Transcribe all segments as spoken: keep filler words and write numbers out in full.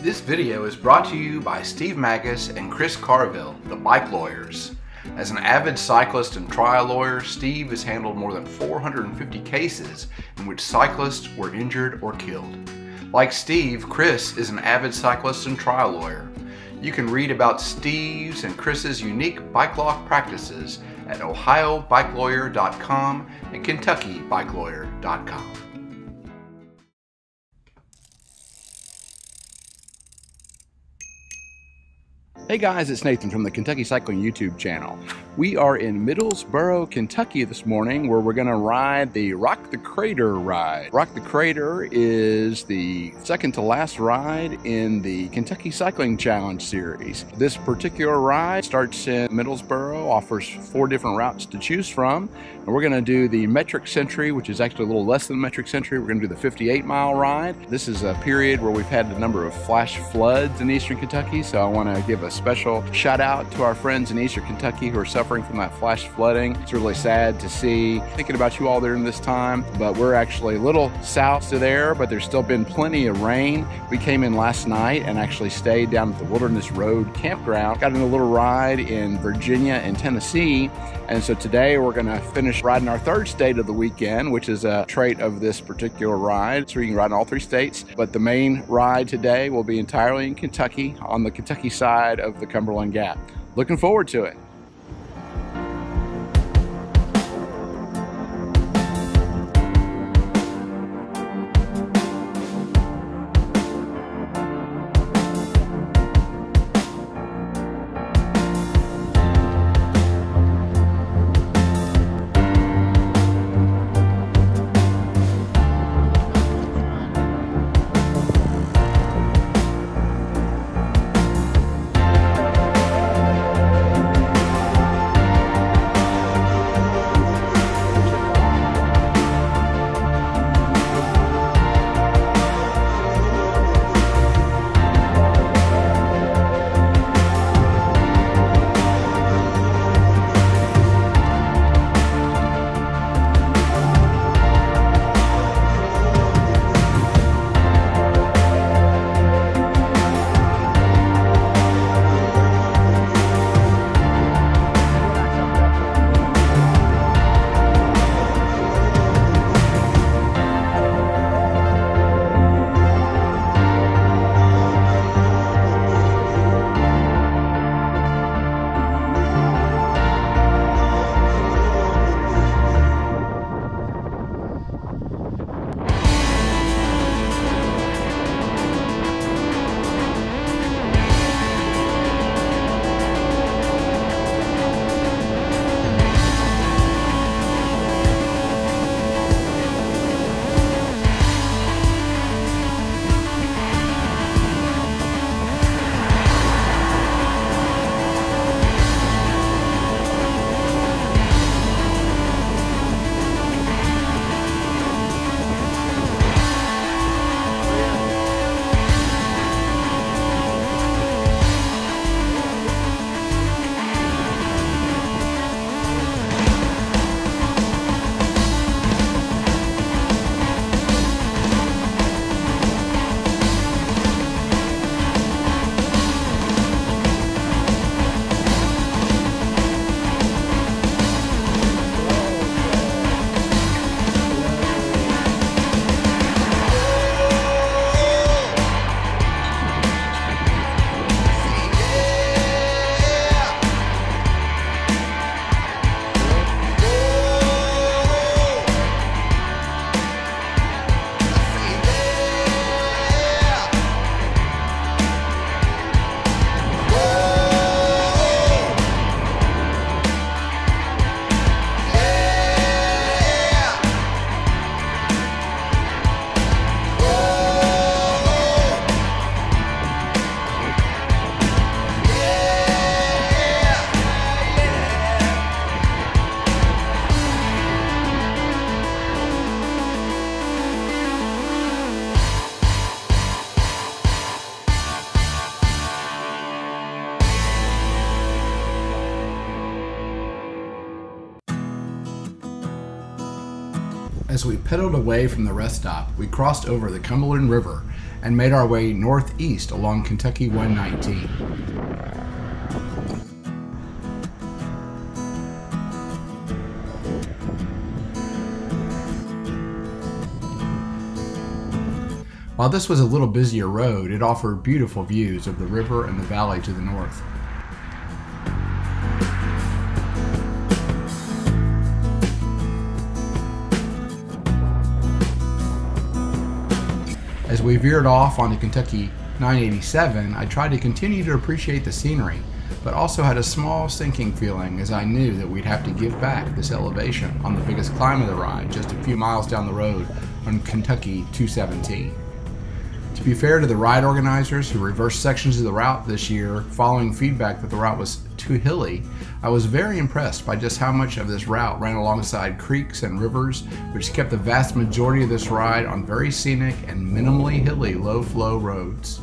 This video is brought to you by Steve Magus and Chris Carville, the bike lawyers. As an avid cyclist and trial lawyer, Steve has handled more than four hundred fifty cases in which cyclists were injured or killed. Like Steve, Chris is an avid cyclist and trial lawyer. You can read about Steve's and Chris's unique bike law practices at Ohio Bike Lawyer dot com and Kentucky Bike Lawyer dot com. Hey guys, it's Nathan from the Kentucky Cycling YouTube channel. We are in Middlesboro, Kentucky this morning where we're going to ride the Rock the Crater Ride. Rock the Crater is the second to last ride in the Kentucky Cycling Challenge Series. This particular ride starts in Middlesboro, offers four different routes to choose from, and we're going to do the metric century, which is actually a little less than metric century. We're going to do the fifty-eight mile ride. This is a period where we've had a number of flash floods in eastern Kentucky, so I want to give a special shout out to our friends in eastern Kentucky who are suffering from that flash flooding. It's really sad to see. Thinking about you all during this time, but we're actually a little south to there, but there's still been plenty of rain. We came in last night and actually stayed down at the Wilderness Road campground. Got in a little ride in Virginia and Tennessee, and so today we're going to finish riding our third state of the weekend, which is a trait of this particular ride. So you can ride in all three states, but the main ride today will be entirely in Kentucky, on the Kentucky side of the Cumberland Gap. Looking forward to it. As we pedaled away from the rest stop, we crossed over the Cumberland River and made our way northeast along Kentucky one nineteen. While this was a little busier road, it offered beautiful views of the river and the valley to the north. As we veered off onto Kentucky nine eighty-seven, I tried to continue to appreciate the scenery, but also had a small sinking feeling as I knew that we'd have to give back this elevation on the biggest climb of the ride just a few miles down the road on Kentucky two seventeen. To be fair to the ride organizers who reversed sections of the route this year following feedback that the route was too hilly, I was very impressed by just how much of this route ran alongside creeks and rivers, which kept the vast majority of this ride on very scenic and minimally hilly low-flow roads.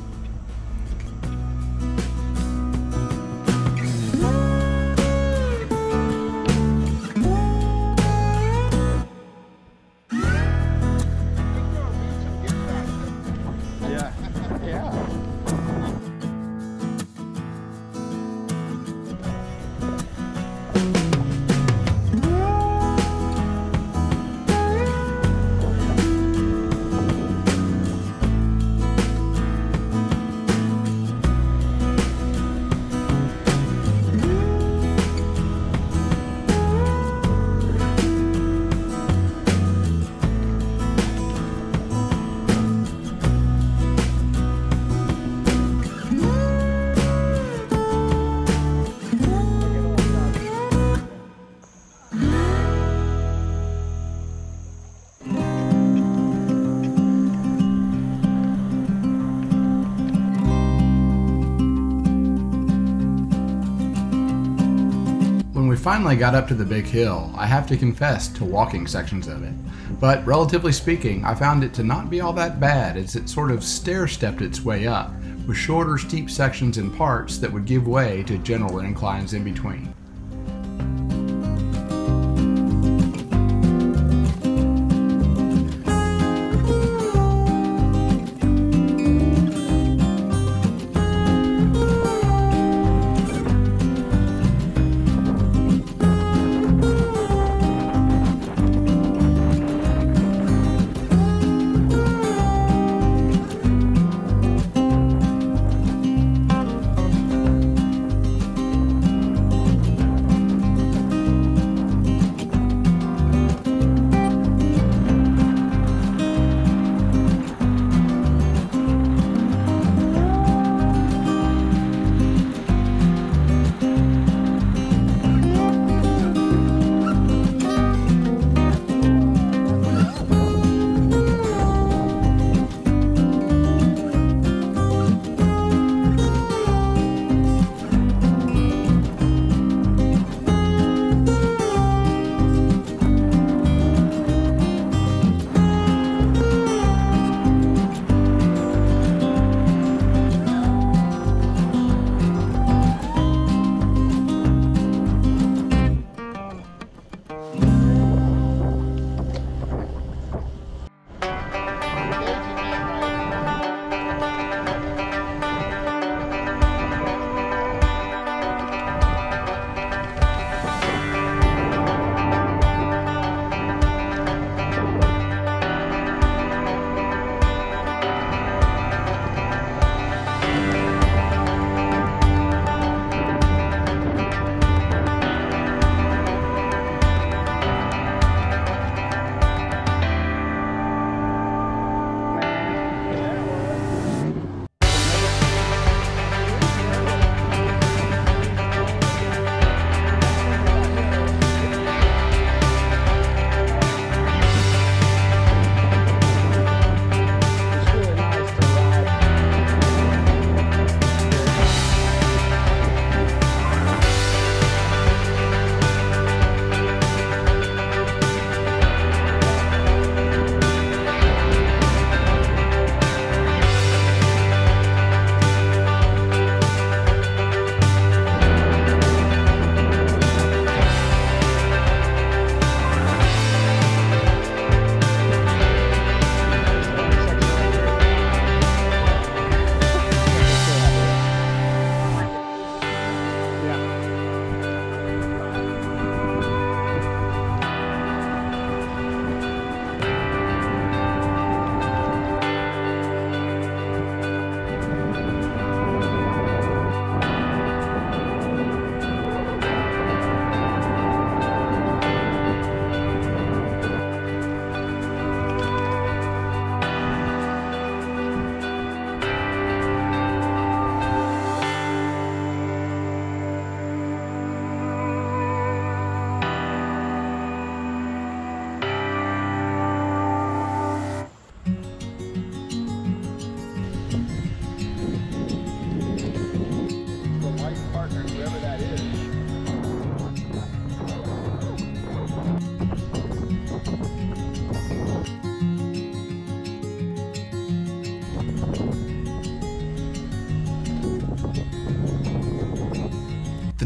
Finally got up to the big hill, I have to confess to walking sections of it, but relatively speaking, I found it to not be all that bad as it sort of stair-stepped its way up, with shorter steep sections in parts that would give way to gentle inclines in between.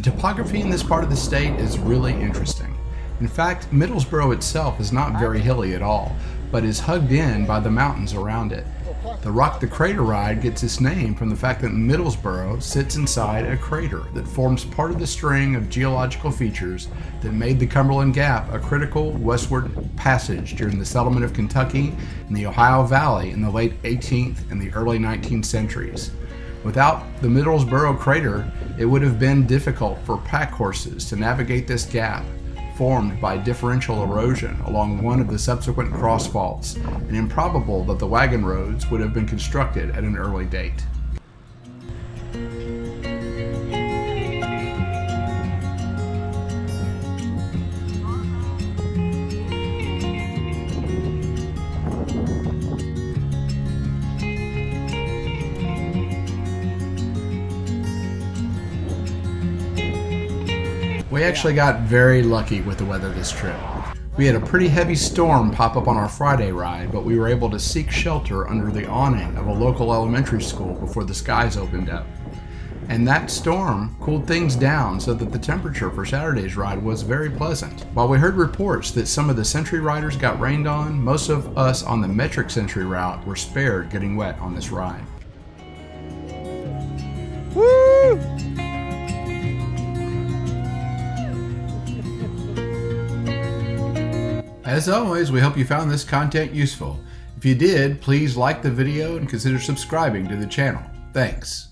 topography in this part of the state is really interesting. In fact, Middlesboro itself is not very hilly at all, but is hugged in by the mountains around it. The Rock the Crater Ride gets its name from the fact that Middlesboro sits inside a crater that forms part of the string of geological features that made the Cumberland Gap a critical westward passage during the settlement of Kentucky and the Ohio Valley in the late eighteenth and the early nineteenth centuries. Without the Middlesboro crater, it would have been difficult for pack horses to navigate this gap, formed by differential erosion along one of the subsequent cross faults, and improbable that the wagon roads would have been constructed at an early date. We actually got very lucky with the weather this trip. We had a pretty heavy storm pop up on our Friday ride, but we were able to seek shelter under the awning of a local elementary school before the skies opened up. And that storm cooled things down so that the temperature for Saturday's ride was very pleasant. While we heard reports that some of the Century riders got rained on, most of us on the metric Century route were spared getting wet on this ride. Woo! As always, we hope you found this content useful. If you did, please like the video and consider subscribing to the channel. Thanks.